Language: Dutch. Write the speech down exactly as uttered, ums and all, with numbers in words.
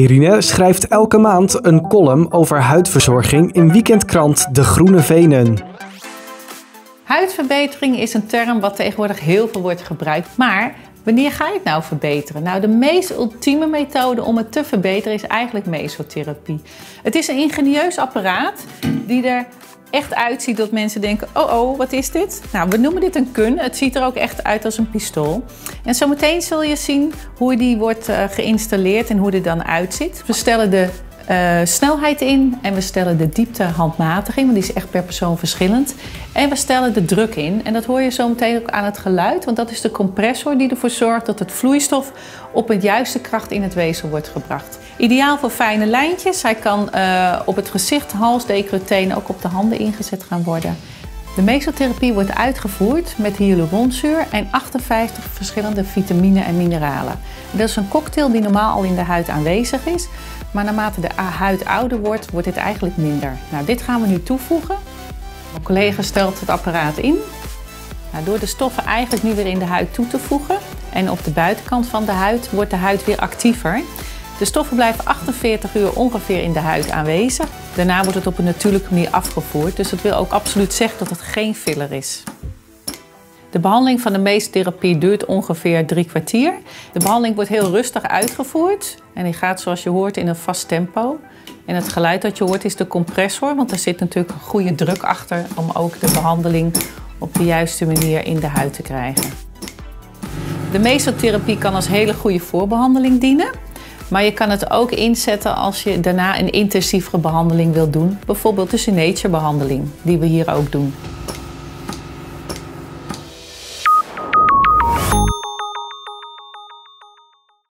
Perrine schrijft elke maand een column over huidverzorging in weekendkrant De Groene Venen. Huidverbetering is een term wat tegenwoordig heel veel wordt gebruikt, maar wanneer ga je het nou verbeteren? Nou, de meest ultieme methode om het te verbeteren is eigenlijk mesotherapie. Het is een ingenieus apparaat die er echt uitziet dat mensen denken, oh oh, wat is dit? Nou, we noemen dit een kun. Het ziet er ook echt uit als een pistool. En zometeen zul je zien hoe die wordt uh, geïnstalleerd en hoe die dan uitziet. We stellen de uh, snelheid in en we stellen de diepte handmatig in, want die is echt per persoon verschillend. En we stellen de druk in. En dat hoor je zometeen ook aan het geluid, want dat is de compressor die ervoor zorgt dat het vloeistof op een juiste kracht in het weefsel wordt gebracht. Ideaal voor fijne lijntjes. Hij kan uh, op het gezicht, hals, décolleté en ook op de handen ingezet gaan worden. De mesotherapie wordt uitgevoerd met hyaluronzuur en achtenvijftig verschillende vitaminen en mineralen. Dat is een cocktail die normaal al in de huid aanwezig is, maar naarmate de huid ouder wordt, wordt dit eigenlijk minder. Nou, dit gaan we nu toevoegen. Mijn collega stelt het apparaat in. Nou, door de stoffen eigenlijk nu weer in de huid toe te voegen en op de buitenkant van de huid wordt de huid weer actiever. De stoffen blijven achtenveertig uur ongeveer in de huid aanwezig. Daarna wordt het op een natuurlijke manier afgevoerd, dus dat wil ook absoluut zeggen dat het geen filler is. De behandeling van de mesotherapie duurt ongeveer drie kwartier. De behandeling wordt heel rustig uitgevoerd en die gaat zoals je hoort in een vast tempo. En het geluid dat je hoort is de compressor, want er zit natuurlijk een goede druk achter om ook de behandeling op de juiste manier in de huid te krijgen. De mesotherapie kan als hele goede voorbehandeling dienen. Maar je kan het ook inzetten als je daarna een intensievere behandeling wilt doen. Bijvoorbeeld de Signature behandeling, die we hier ook doen.